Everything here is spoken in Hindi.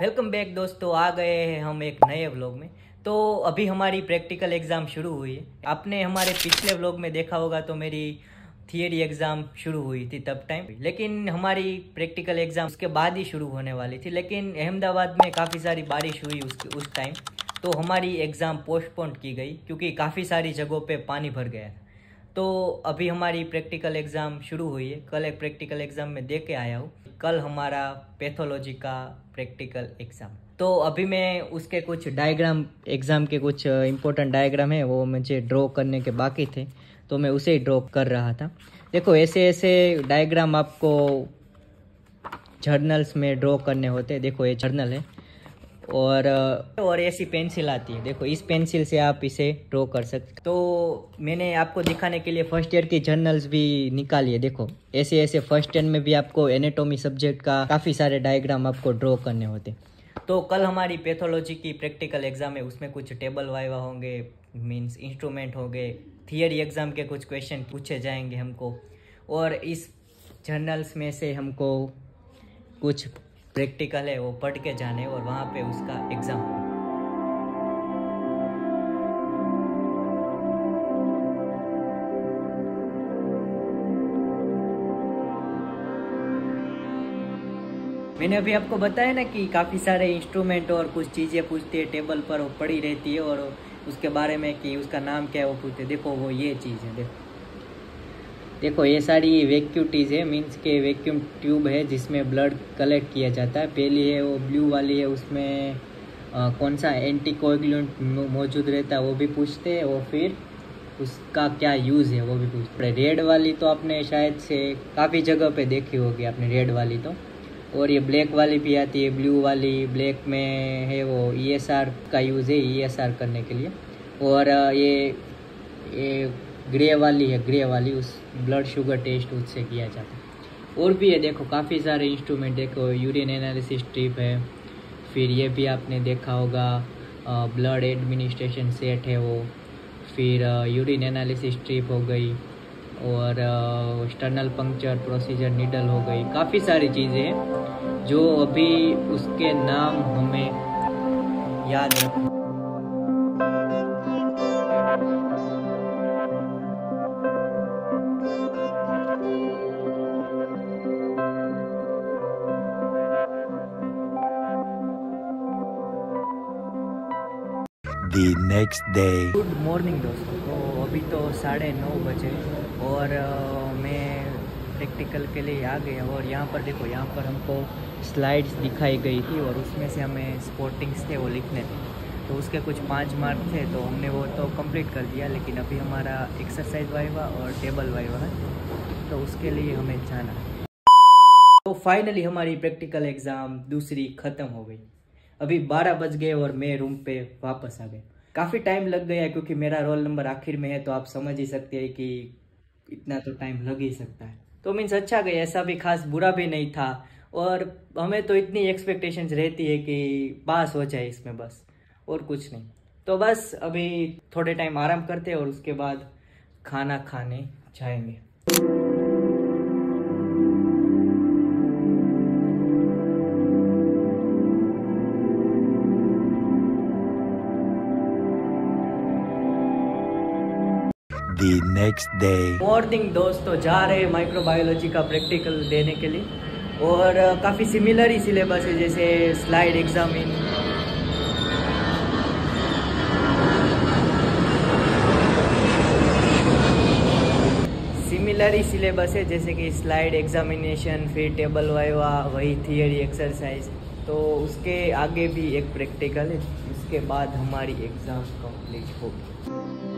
वेलकम बैक दोस्तों, आ गए हैं हम एक नए व्लॉग में। तो अभी हमारी प्रैक्टिकल एग्ज़ाम शुरू हुई है। आपने हमारे पिछले व्लॉग में देखा होगा तो मेरी थियरी एग्ज़ाम शुरू हुई थी तब टाइम, लेकिन हमारी प्रैक्टिकल एग्ज़ाम उसके बाद ही शुरू होने वाली थी, लेकिन अहमदाबाद में काफ़ी सारी बारिश हुई उस टाइम, तो हमारी एग्ज़ाम पोस्टपोन की गई क्योंकि काफ़ी सारी जगहों पर पानी भर गया। तो अभी हमारी प्रैक्टिकल एग्ज़ाम शुरू हुई है। कल एक प्रैक्टिकल एग्ज़ाम में दे के आया हूँ। कल हमारा पैथोलॉजी का प्रैक्टिकल एग्ज़ाम, तो अभी मैं उसके कुछ डायग्राम, एग्ज़ाम के कुछ इम्पोर्टेंट डायग्राम है वो मुझे ड्रॉ करने के बाकी थे, तो मैं उसे ही ड्रॉ कर रहा था। देखो ऐसे ऐसे डायग्राम आपको जर्नल्स में ड्रॉ करने होते हैं। देखो ये जर्नल है और ऐसी पेंसिल आती है। देखो इस पेंसिल से आप इसे ड्रॉ कर सकते। तो मैंने आपको दिखाने के लिए फर्स्ट ईयर की जर्नल्स भी निकाली है। देखो ऐसे ऐसे फर्स्ट ईयर में भी आपको एनाटॉमी सब्जेक्ट का काफ़ी सारे डायग्राम आपको ड्रॉ करने होते। तो कल हमारी पैथोलॉजी की प्रैक्टिकल एग्ज़ाम है, उसमें कुछ टेबल वाइवा होंगे, मीन्स इंस्ट्रूमेंट होंगे, थियरी एग्ज़ाम के कुछ क्वेश्चन पूछे जाएंगे हमको, और इस जर्नल्स में से हमको कुछ प्रैक्टिकल है वो पढ़ के जाने और वहाँ पे उसका एग्ज़ाम। मैंने अभी आपको बताया ना कि काफ़ी सारे इंस्ट्रूमेंट और कुछ चीज़ें पूछती है, टेबल पर वो पड़ी रहती है और उसके बारे में कि उसका नाम क्या है वो पूछते। देखो वो ये चीज़ है, देखो ये सारी वैक्यूटीज़ है, मीन्स के वैक्यूम ट्यूब है जिसमें ब्लड कलेक्ट किया जाता है। पहली है वो ब्लू वाली है, उसमें कौन सा एंटीकोएगुलेंट मौजूद रहता है वो भी पूछते हैं, और फिर उसका क्या यूज़ है वो भी पूछते हैं। रेड वाली तो आपने शायद से काफ़ी जगह पे देखी होगी आपने रेड वाली तो, और ये ब्लैक वाली भी आती है। ब्लू वाली, ब्लैक में है वो ESR का यूज़ है, ESR करने के लिए, और ये ग्रे वाली है, ग्रे वाली उस ब्लड शुगर टेस्ट उससे किया जाता है। और भी है देखो काफ़ी सारे इंस्ट्रूमेंट, देखो यूरिन एनालिसिस स्ट्रिप है, फिर ये भी आपने देखा होगा ब्लड एडमिनिस्ट्रेशन सेट है वो, फिर यूरिन एनालिसिस स्ट्रिप हो गई, और एक्सटर्नल पंक्चर प्रोसीजर नीडल हो गई। काफ़ी सारी चीज़ें हैं जो अभी उसके नाम हमें याद रखना। The next day। Good morning दोस्तों, तो अभी तो 9:30 बजे और मैं प्रैक्टिकल के लिए आ गया। और यहाँ पर देखो, यहाँ पर हमको स्लाइड्स दिखाई गई थी और उसमें से हमें स्पोर्टिंग्स थे वो लिखने थे, तो उसके कुछ 5 मार्क थे, तो हमने वो तो कंप्लीट कर दिया। लेकिन अभी हमारा एक्सरसाइज वाइवा और टेबल वाइवा है, तो उसके लिए हमें जाना। तो फाइनली हमारी प्रैक्टिकल एग्ज़ाम दूसरी ख़त्म हो गई। अभी 12 बज गए और मैं रूम पे वापस आ गया। काफ़ी टाइम लग गया क्योंकि मेरा रोल नंबर आखिर में है, तो आप समझ ही सकते हैं कि इतना तो टाइम लग ही सकता है। तो मीन्स अच्छा गया, ऐसा भी खास बुरा भी नहीं था। और हमें तो इतनी एक्सपेक्टेशंस रहती है कि पास हो जाए इसमें बस, और कुछ नहीं। तो बस अभी थोड़े टाइम आराम करते हैं और उसके बाद खाना खाने जाएंगे। The next day। मॉर्निंग दोस्तों, जा रहे हैं माइक्रोबायोलॉजी का प्रैक्टिकल देने के लिए, और काफ़ी सिमिलर ही सिलेबस है जैसे स्लाइड एग्जाम इन सिमिलर ही सिलेबस है जैसे कि स्लाइड एग्जामिनेशन, फिर टेबल वाइवा, वही थियरी एक्सरसाइज। तो उसके आगे भी एक प्रैक्टिकल है, उसके बाद हमारी एग्ज़ाम कंप्लीट होगी।